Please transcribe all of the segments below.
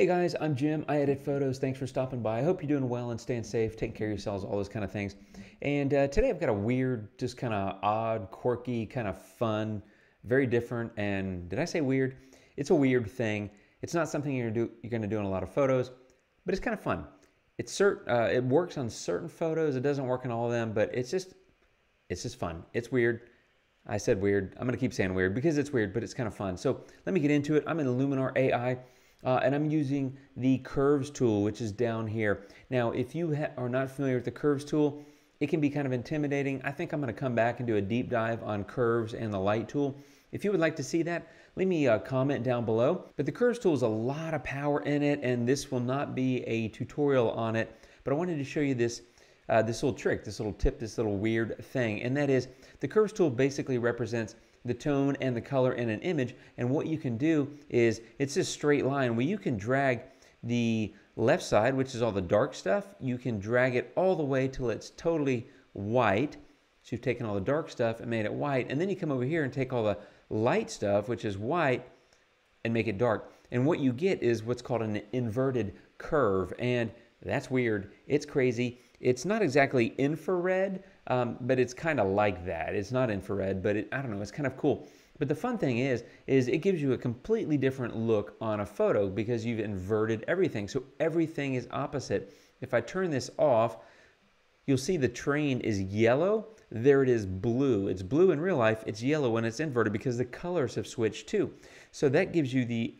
Hey guys, I'm Jim. I edit photos. Thanks for stopping by. I hope you're doing well and staying safe, taking care of yourselves, all those kind of things. And today I've got a weird, just kind of odd, quirky, kind of fun, very different. And did I say weird? It's a weird thing. It's not something you're going to do in a lot of photos, but it's kind of fun. It works on certain photos. It doesn't work on all of them, but it's just fun. It's weird. I said weird. I'm going to keep saying weird because it's weird, but it's kind of fun. So let me get into it. I'm in Luminar AI. And I'm using the Curves tool, which is down here. Now, if you are not familiar with the Curves tool, it can be kind of intimidating. I think I'm going to come back and do a deep dive on Curves and the Light tool. If you would like to see that, leave me a comment down below. But the Curves tool has a lot of power in it, and this will not be a tutorial on it. But I wanted to show you this little trick, this little tip, this little weird thing. And that is, the Curves tool basically represents the tone and the color in an image, and what you can do is, it's this straight line where you can drag the left side, which is all the dark stuff, you can drag it all the way till it's totally white. So you've taken all the dark stuff and made it white, and then you come over here and take all the light stuff, which is white, and make it dark. And what you get is what's called an inverted curve, and that's weird. It's crazy. It's not exactly infrared, but it's kind of like that. It's not infrared, but I don't know, it's kind of cool. But the fun thing is it gives you a completely different look on a photo because you've inverted everything. So everything is opposite. If I turn this off, you'll see the train is yellow. There it is blue. It's blue in real life. It's yellow when it's inverted because the colors have switched too. So that gives you the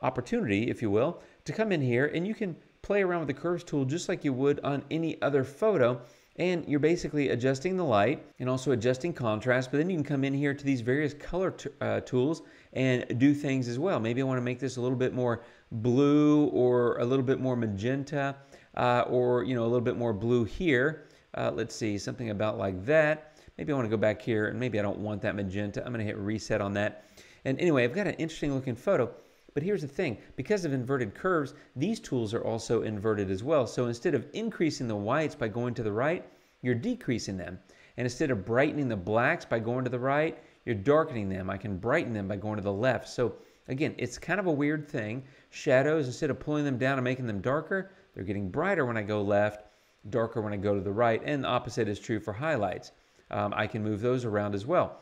opportunity, if you will, to come in here and you can play around with the Curves tool just like you would on any other photo, and you're basically adjusting the light and also adjusting contrast, but then you can come in here to these various color tools and do things as well. Maybe I want to make this a little bit more blue or a little bit more magenta or you know, a little bit more blue here. Let's see, something about like that. Maybe I want to go back here and maybe I don't want that magenta. I'm going to hit reset on that. And anyway, I've got an interesting looking photo. But here's the thing, because of inverted curves, these tools are also inverted as well. So instead of increasing the whites by going to the right, you're decreasing them. And instead of brightening the blacks by going to the right, you're darkening them. I can brighten them by going to the left. So again, it's kind of a weird thing. Shadows, instead of pulling them down and making them darker, they're getting brighter when I go left, darker when I go to the right, and the opposite is true for highlights. I can move those around as well.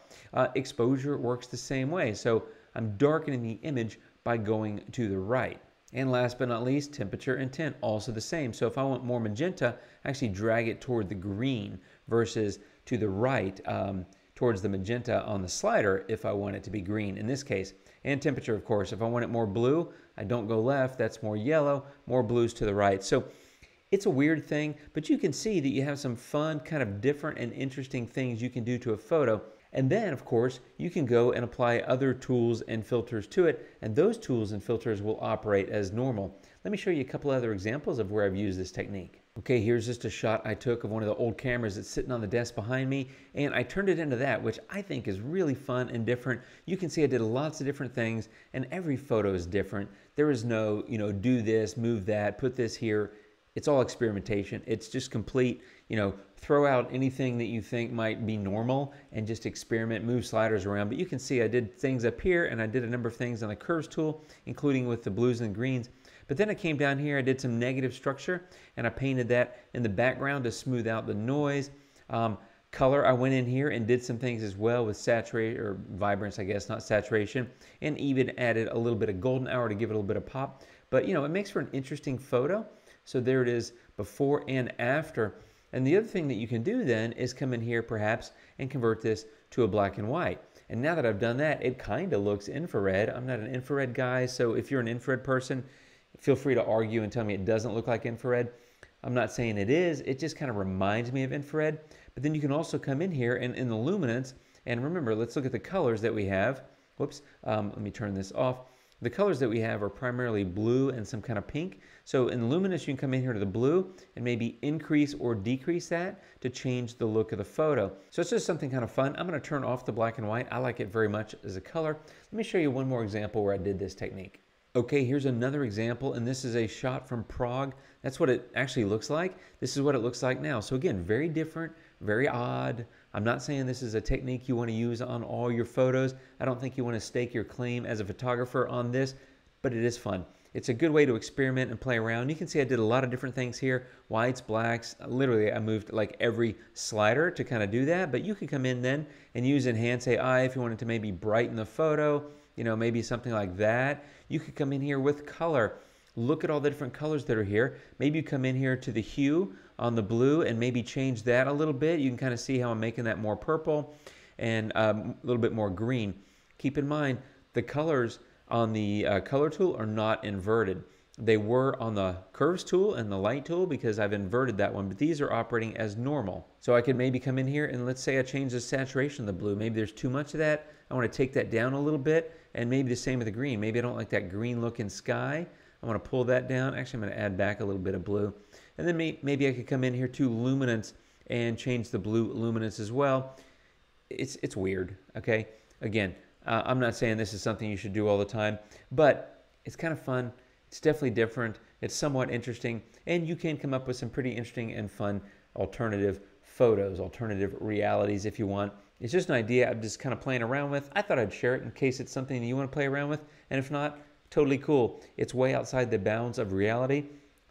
Exposure works the same way. So I'm darkening the image by going to the right. And last but not least, temperature and tint, also the same. So if I want more magenta, I actually drag it toward the green versus to the right, towards the magenta on the slider if I want it to be green in this case. And temperature, of course. If I want it more blue, I don't go left, that's more yellow, more blues to the right. So it's a weird thing, but you can see that you have some fun, kind of different and interesting things you can do to a photo. And then, of course, you can go and apply other tools and filters to it, and those tools and filters will operate as normal. Let me show you a couple other examples of where I've used this technique. Okay, here's just a shot I took of one of the old cameras that's sitting on the desk behind me, and I turned it into that, which I think is really fun and different. You can see I did lots of different things, and every photo is different. There is no, you know, do this, move that, put this here. It's all experimentation. It's just complete, you know, throw out anything that you think might be normal and just experiment, move sliders around. But you can see I did things up here and I did a number of things on the Curves tool, including with the blues and greens. But then I came down here, I did some negative structure and I painted that in the background to smooth out the noise. Color, I went in here and did some things as well with saturation or vibrance, I guess, not saturation, and even added a little bit of golden hour to give it a little bit of pop. But you know, it makes for an interesting photo. So there it is before and after. And the other thing that you can do then is come in here perhaps and convert this to a black and white. And now that I've done that, it kind of looks infrared. I'm not an infrared guy, so if you're an infrared person, feel free to argue and tell me it doesn't look like infrared. I'm not saying it is, it just kind of reminds me of infrared. But then you can also come in here and in the luminance, and remember, let's look at the colors that we have. Whoops, let me turn this off. The colors that we have are primarily blue and some kind of pink. So in luminance, you can come in here to the blue and maybe increase or decrease that to change the look of the photo. So it's just something kind of fun. I'm going to turn off the black and white. I like it very much as a color. Let me show you one more example where I did this technique. Okay, here's another example, and this is a shot from Prague. That's what it actually looks like. This is what it looks like now. So again, very different, very odd. I'm not saying this is a technique you want to use on all your photos. I don't think you want to stake your claim as a photographer on this, but it is fun. It's a good way to experiment and play around. You can see I did a lot of different things here, whites, blacks. Literally, I moved like every slider to kind of do that, but you could come in then and use Enhance AI if you wanted to maybe brighten the photo, you know, maybe something like that. You could come in here with color. Look at all the different colors that are here. Maybe you come in here to the hue on the blue and maybe change that a little bit. You can kind of see how I'm making that more purple and a little bit more green. Keep in mind, the colors on the color tool are not inverted. They were on the curves tool and the light tool because I've inverted that one, but these are operating as normal. So I could maybe come in here and let's say I change the saturation of the blue. Maybe there's too much of that. I want to take that down a little bit, and maybe the same with the green. Maybe I don't like that green looking sky. I want to pull that down. Actually, I'm going to add back a little bit of blue. And then maybe I could come in here to luminance and change the blue luminance as well. It's weird, okay? Again, I'm not saying this is something you should do all the time, but it's kind of fun. It's definitely different. It's somewhat interesting. And you can come up with some pretty interesting and fun alternative photos, alternative realities if you want. It's just an idea I'm just kind of playing around with. I thought I'd share it in case it's something you want to play around with. And if not, totally cool. It's way outside the bounds of reality.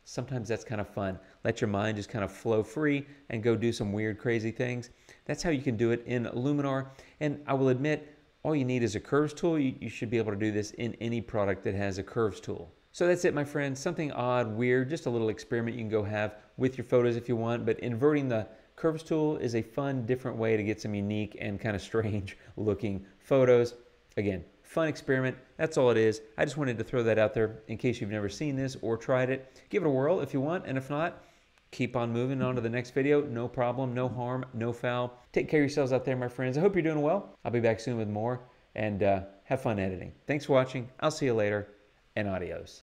Sometimes that's kind of fun. Let your mind just kind of flow free and go do some weird, crazy things. That's how you can do it in Luminar. And I will admit, all you need is a curves tool. You should be able to do this in any product that has a curves tool. So that's it, my friends. Something odd, weird, just a little experiment you can go have with your photos if you want. But inverting the curves tool is a fun, different way to get some unique and kind of strange looking photos. Again, fun experiment. That's all it is. I just wanted to throw that out there in case you've never seen this or tried it. Give it a whirl if you want, and if not, keep on moving on to the next video. No problem, no harm, no foul. Take care of yourselves out there, my friends. I hope you're doing well. I'll be back soon with more, and have fun editing. Thanks for watching. I'll see you later, and adios.